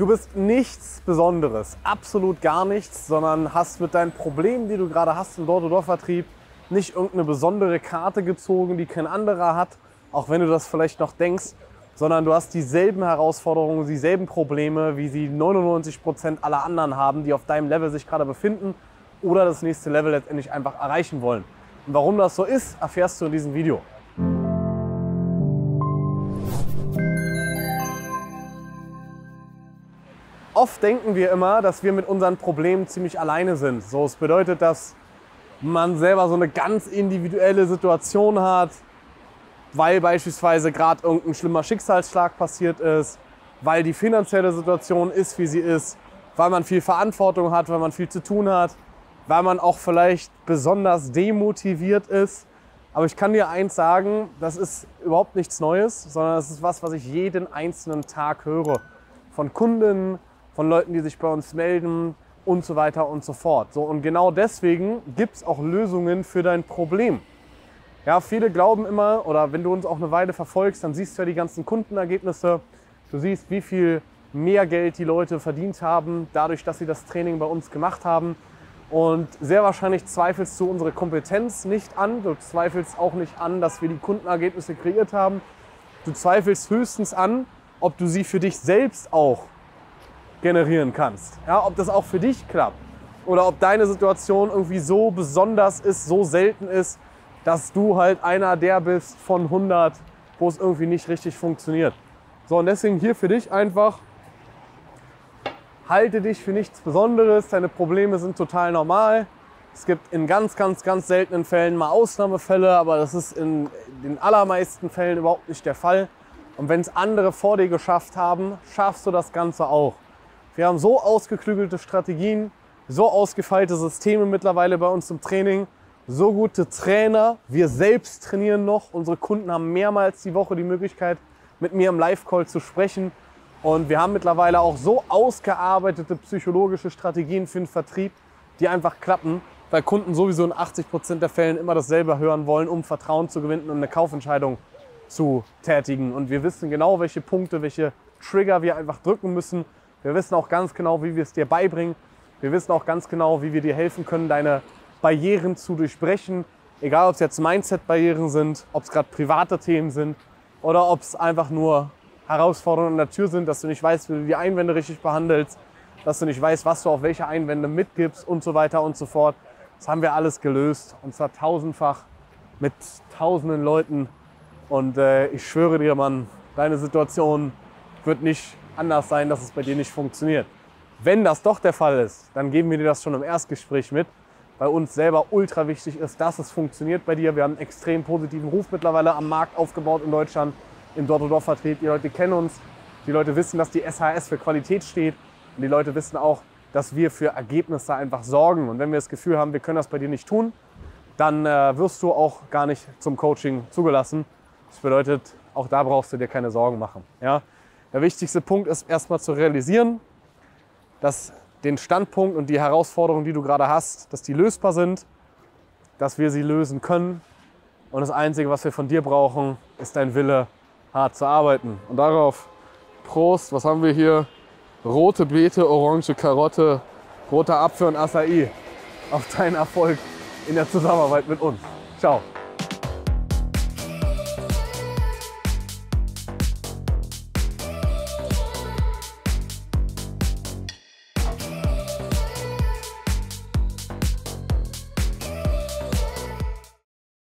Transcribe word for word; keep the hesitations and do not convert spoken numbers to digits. Du bist nichts Besonderes, absolut gar nichts, sondern hast mit deinen Problemen, die du gerade hast im Door-to-Door-Vertrieb, nicht irgendeine besondere Karte gezogen, die kein anderer hat, auch wenn du das vielleicht noch denkst, sondern du hast dieselben Herausforderungen, dieselben Probleme, wie sie neunundneunzig Prozent aller anderen haben, die auf deinem Level sich gerade befinden oder das nächste Level letztendlich einfach erreichen wollen. Und warum das so ist, erfährst du in diesem Video. Oft denken wir immer, dass wir mit unseren Problemen ziemlich alleine sind. So, es bedeutet, dass man selber so eine ganz individuelle Situation hat, weil beispielsweise gerade irgendein schlimmer Schicksalsschlag passiert ist, weil die finanzielle Situation ist, wie sie ist, weil man viel Verantwortung hat, weil man viel zu tun hat, weil man auch vielleicht besonders demotiviert ist. Aber ich kann dir eins sagen, das ist überhaupt nichts Neues, sondern das ist was, was ich jeden einzelnen Tag höre. Von Kunden, von Leuten, die sich bei uns melden und so weiter und so fort. So, und genau deswegen gibt es auch Lösungen für dein Problem. Ja, viele glauben immer, oder wenn du uns auch eine Weile verfolgst, dann siehst du ja die ganzen Kundenergebnisse. Du siehst, wie viel mehr Geld die Leute verdient haben, dadurch, dass sie das Training bei uns gemacht haben. Und sehr wahrscheinlich zweifelst du unsere Kompetenz nicht an. Du zweifelst auch nicht an, dass wir die Kundenergebnisse kreiert haben. Du zweifelst höchstens an, ob du sie für dich selbst auch generieren kannst. Ja, ob das auch für dich klappt. Oder ob deine Situation irgendwie so besonders ist, so selten ist, dass du halt einer der bist von hundert, wo es irgendwie nicht richtig funktioniert. So, und deswegen hier für dich einfach, halte dich für nichts Besonderes, deine Probleme sind total normal. Es gibt in ganz, ganz, ganz seltenen Fällen mal Ausnahmefälle, aber das ist in den allermeisten Fällen überhaupt nicht der Fall. Und wenn es andere vor dir geschafft haben, schaffst du das Ganze auch. Wir haben so ausgeklügelte Strategien, so ausgefeilte Systeme mittlerweile bei uns im Training, so gute Trainer, wir selbst trainieren noch, unsere Kunden haben mehrmals die Woche die Möglichkeit, mit mir im Live-Call zu sprechen, und wir haben mittlerweile auch so ausgearbeitete psychologische Strategien für den Vertrieb, die einfach klappen, weil Kunden sowieso in achtzig Prozent der Fällen immer dasselbe hören wollen, um Vertrauen zu gewinnen und eine Kaufentscheidung zu tätigen, und wir wissen genau, welche Punkte, welche Trigger wir einfach drücken müssen, wir wissen auch ganz genau, wie wir es dir beibringen, wir wissen auch ganz genau, wie wir dir helfen können, deine Barrieren zu durchbrechen, egal ob es jetzt Mindset-Barrieren sind, ob es gerade private Themen sind oder ob es einfach nur Herausforderungen an der Tür sind, dass du nicht weißt, wie du die Einwände richtig behandelst, dass du nicht weißt, was du auf welche Einwände mitgibst und so weiter und so fort. Das haben wir alles gelöst, und zwar tausendfach mit tausenden Leuten, und äh, ich schwöre dir, Mann, deine Situation wird nicht anders sein, dass es bei dir nicht funktioniert. Wenn das doch der Fall ist, dann geben wir dir das schon im Erstgespräch mit. Bei uns selber ultra wichtig ist, dass es funktioniert bei dir. Wir haben einen extrem positiven Ruf mittlerweile am Markt aufgebaut in Deutschland, im Door-to-Door-Vertrieb. Die Leute kennen uns, die Leute wissen, dass die S H S für Qualität steht, und die Leute wissen auch, dass wir für Ergebnisse einfach sorgen. Und wenn wir das Gefühl haben, wir können das bei dir nicht tun, dann äh, wirst du auch gar nicht zum Coaching zugelassen. Das bedeutet, auch da brauchst du dir keine Sorgen machen. Ja? Der wichtigste Punkt ist erstmal zu realisieren, dass den Standpunkt und die Herausforderungen, die du gerade hast, dass die lösbar sind, dass wir sie lösen können. Und das Einzige, was wir von dir brauchen, ist dein Wille, hart zu arbeiten. Und darauf, Prost, was haben wir hier? Rote Beete, orange Karotte, roter Apfel und Acai. Auf deinen Erfolg in der Zusammenarbeit mit uns. Ciao.